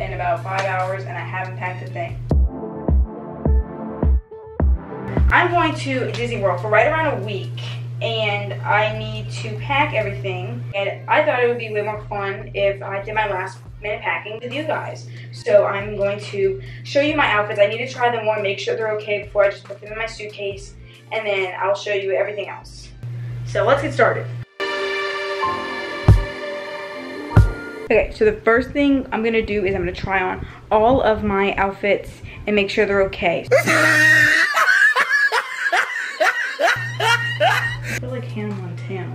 in about 5 hours and I haven't packed a thing. I'm going to Disney World for right around a week and I need to pack everything, and I thought it would be way more fun if I did my last minute packing with you guys. So I'm going to show you my outfits. I need to try them on, make sure they're okay before I just put them in my suitcase, and then I'll show you everything else. So let's get started. Okay, so the first thing I'm gonna do is I'm gonna try on all of my outfits and make sure they're okay. I feel like Hannah Montana.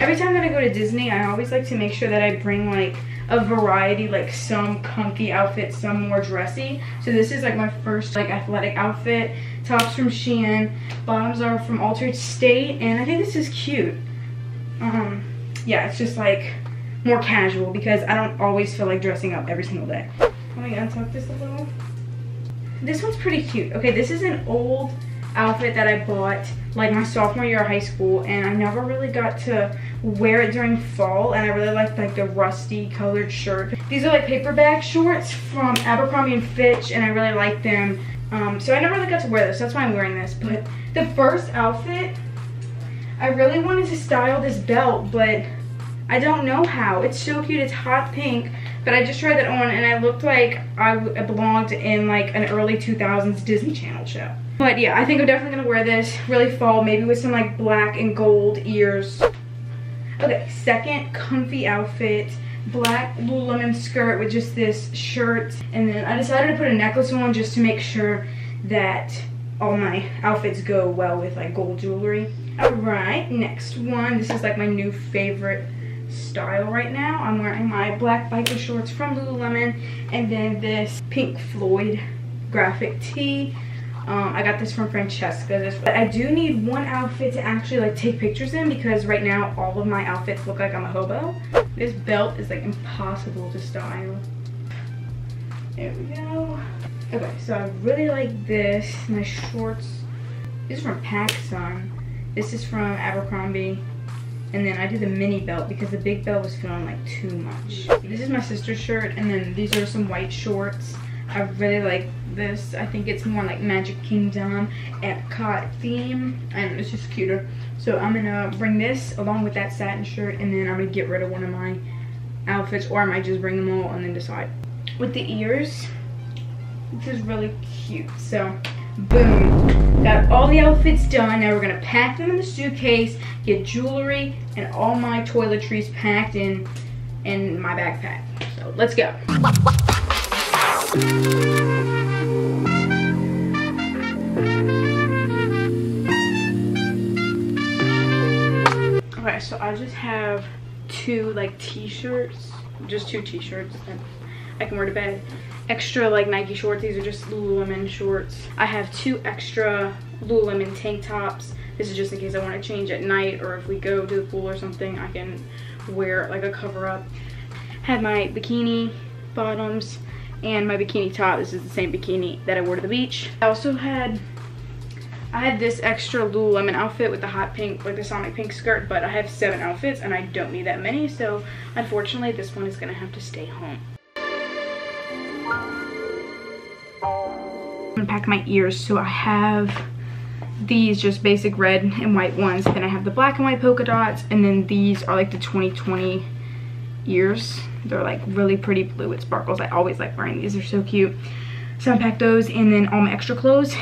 Every time that I go to Disney, I always like to make sure that I bring like a variety, like some comfy outfits, some more dressy. So this is like my first like athletic outfit. Tops from Shein, bottoms are from Altered State, and I think this is cute. Yeah, it's just like more casual because I don't always feel like dressing up every single day. Let me untuck this a little. This one's pretty cute. Okay, this is an old outfit that I bought like my sophomore year of high school, and I never really got to wear it during fall, and I really liked like the rusty colored shirt. These are like paperback shorts from Abercrombie & Fitch, and I really like them. So I never really got to wear this, so that's why I'm wearing this. But the first outfit, I really wanted to style this belt, but I don't know how. It's so cute, it's hot pink, but I just tried that on and I looked like I belonged in like an early 2000s Disney Channel show. But yeah, I think I'm definitely gonna wear this really fall, maybe with some like black and gold ears. Okay, second comfy outfit. Black Lululemon skirt with just this shirt, and then I decided to put a necklace on just to make sure that all my outfits go well with like gold jewelry. All right, next one. This is like my new favorite style right now. I'm wearing my black biker shorts from Lululemon, and then this Pink Floyd graphic tee. I got this from Francesca. But I do need one outfit to actually like take pictures in, because right now all of my outfits look like I'm a hobo. This belt is like impossible to style. There we go. Okay, so I really like this. My shorts, this is from PacSun. This is from Abercrombie. And then I did the mini belt because the big belt was feeling like too much. This is my sister's shirt, and then these are some white shorts. I really like this. I think it's more like Magic Kingdom, Epcot theme, and it's just cuter. So I'm gonna bring this along with that satin shirt, and then I'm gonna get rid of one of my outfits, or I might just bring them all and then decide. With the ears, this is really cute. So boom, got all the outfits done. Now we're gonna pack them in the suitcase, get jewelry and all my toiletries packed in my backpack. So let's go. Okay, so I just have two like t-shirts, just two t-shirts that I can wear to bed. Extra like Nike shorts, these are just Lululemon shorts. I have two extra Lululemon tank tops. This is just in case I want to change at night, or if we go to the pool or something, I can wear like a cover up. Have my bikini bottoms and my bikini top. This is the same bikini that I wore to the beach. I also had, this extra Lululemon outfit with the hot pink, like the Sonic pink skirt, but I have 7 outfits and I don't need that many, so unfortunately this one is gonna have to stay home. I'm gonna pack my ears, so I have these just basic red and white ones, then I have the black and white polka dots, and then these are like the 2020 ears. They're like really pretty blue with sparkles. I always like wearing these, they're so cute. So I packed those and then all my extra clothes.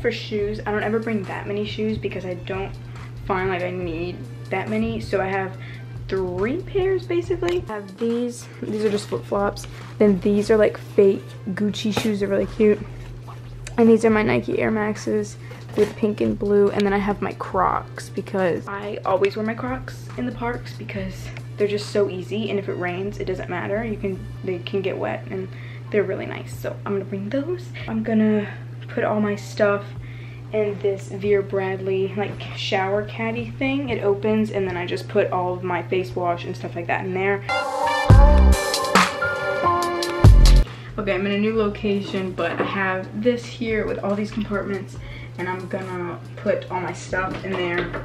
For shoes, I don't ever bring that many shoes because I don't find like I need that many. So I have 3 pairs basically. I have these are just flip-flops, then these are like fake Gucci shoes, they're really cute, and these are my Nike Air Maxes with pink and blue, and then I have my Crocs because I always wear my Crocs in the parks because they're just so easy, and if it rains it doesn't matter, they can get wet and they're really nice, so I'm gonna bring those. I'm gonna put all my stuff in this Vera Bradley like shower caddy thing. It opens and then I just put all of my face wash and stuff like that in there. Okay, I'm in a new location, but I have this here with all these compartments, and I'm gonna put all my stuff in there,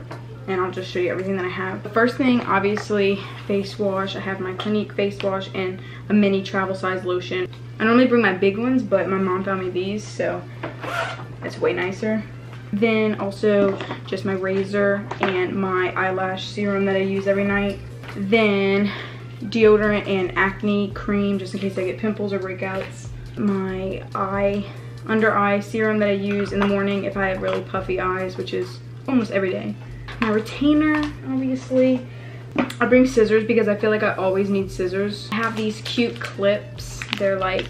and I'll just show you everything that I have. The first thing, obviously, face wash. I have my Clinique face wash and a mini travel size lotion. I normally bring my big ones, but my mom found me these, so it's way nicer. Then also just my razor and my eyelash serum that I use every night. Then deodorant and acne cream, just in case I get pimples or breakouts. My under eye serum that I use in the morning if I have really puffy eyes, which is almost every day. My retainer, obviously. I bring scissors because I feel like I always need scissors. I have these cute clips. They're like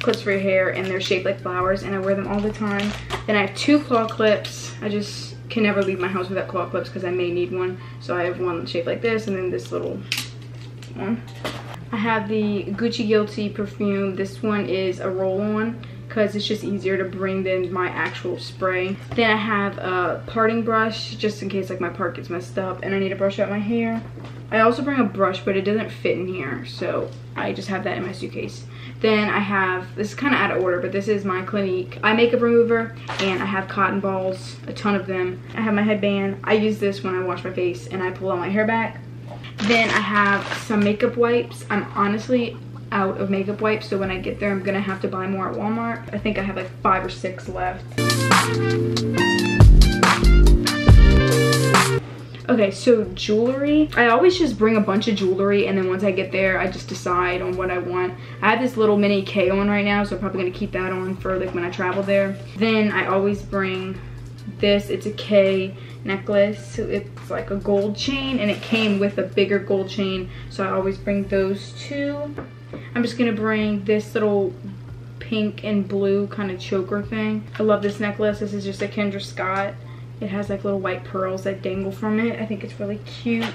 clips for your hair and they're shaped like flowers, and I wear them all the time. Then I have two claw clips. I just can never leave my house without claw clips because I may need one. So I have one shaped like this and then this little one. I have the Gucci Guilty perfume. This one is a roll-on, because it's just easier to bring than my actual spray. Then I have a parting brush, just in case like my part gets messed up and I need to brush out my hair. I also bring a brush, but it doesn't fit in here, so I just have that in my suitcase. Then I have, this is kind of out of order, but this is my Clinique eye makeup remover, and I have cotton balls, a ton of them. I have my headband. I use this when I wash my face and I pull all my hair back. Then I have some makeup wipes. I'm honestly out of makeup wipes, so when I get there I'm gonna have to buy more at Walmart. I think I have like 5 or 6 left. Okay, so jewelry. I always just bring a bunch of jewelry, and then once I get there I just decide on what I want. I have this little mini K on right now, so I'm probably gonna keep that on for like when I travel there. Then I always bring this. It's a K necklace, so it's like a gold chain, and it came with a bigger gold chain, so I always bring those two. I'm just gonna bring this little pink and blue kind of choker thing. I love this necklace. This is just a Kendra Scott. It has like little white pearls that dangle from it. I think it's really cute.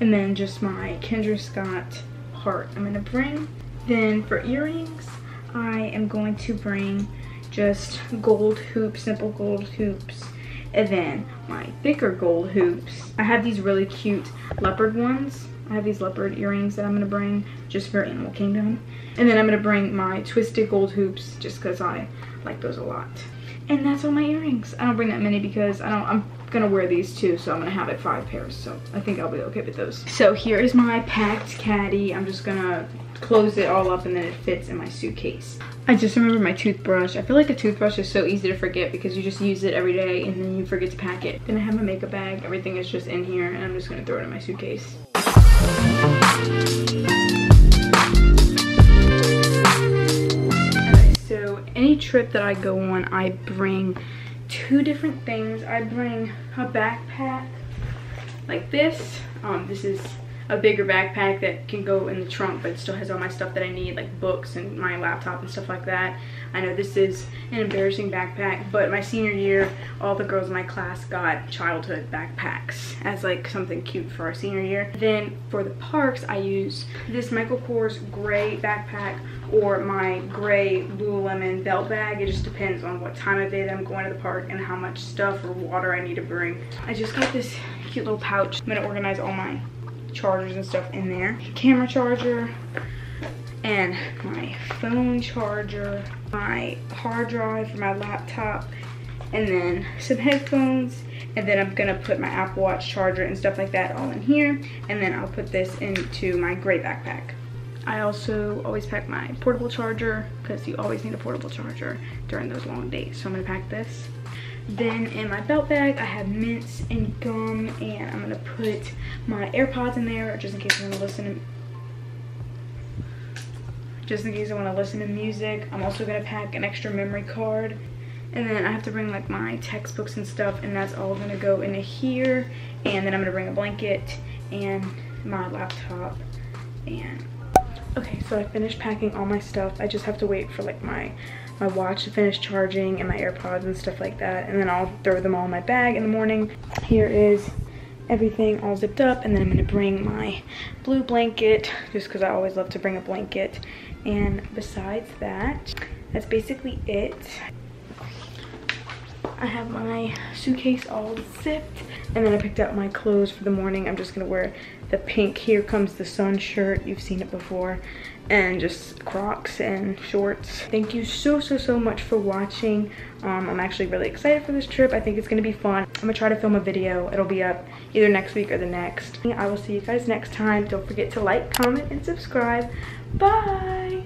And then just my Kendra Scott heart I'm gonna bring. Then for earrings, I am going to bring just gold hoops, simple gold hoops, and then my thicker gold hoops. I have these really cute leopard ones. I have these leopard earrings that I'm gonna bring just for Animal Kingdom. And then I'm gonna bring my twisted gold hoops just because I like those a lot. And that's all my earrings. I don't bring that many because I'm gonna wear these too, so I'm gonna have like 5 pairs, so I think I'll be okay with those. So here is my packed caddy. I'm just gonna close it all up and then it fits in my suitcase. I just remember my toothbrush. I feel like a toothbrush is so easy to forget because you just use it every day and then you forget to pack it. Then I have my makeup bag. Everything is just in here and I'm just gonna throw it in my suitcase. Okay, so any trip that I go on, I bring 2 different things. I bring a backpack like this. This is a bigger backpack that can go in the trunk, but it still has all my stuff that I need, like books and my laptop and stuff like that. I know this is an embarrassing backpack, but my senior year, all the girls in my class got childhood backpacks as like something cute for our senior year. Then for the parks, I use this Michael Kors gray backpack or my gray Lululemon belt bag. It just depends on what time of day that I'm going to the park and how much stuff or water I need to bring. I just got this cute little pouch. I'm gonna organize all my chargers and stuff in there. Camera charger and my phone charger, my hard drive for my laptop, and then some headphones, and then I'm gonna put my Apple Watch charger and stuff like that all in here, and then I'll put this into my gray backpack. I also always pack my portable charger because you always need a portable charger during those long days, so I'm gonna pack this. Then in my belt bag, I have mints and gum, and I'm gonna put my AirPods in there just in case I wanna listen to, music. I'm also gonna pack an extra memory card. And then I have to bring like my textbooks and stuff, and that's all gonna go into here. And then I'm gonna bring a blanket and my laptop. And okay, so I finished packing all my stuff. I just have to wait for like my watch to finish charging and my AirPods and stuff like that, and then I'll throw them all in my bag in the morning. Here is everything all zipped up, and then I'm gonna bring my blue blanket just because I always love to bring a blanket. And besides that, that's basically it. I have my suitcase all zipped. And then I picked out my clothes for the morning. I'm just gonna wear the pink Here Comes the Sun shirt. You've seen it before. And just Crocs and shorts. Thank you so, so, so much for watching. I'm actually really excited for this trip. I think it's gonna be fun. I'm gonna try to film a video. It'll be up either next week or the next. I will see you guys next time. Don't forget to like, comment, and subscribe. Bye.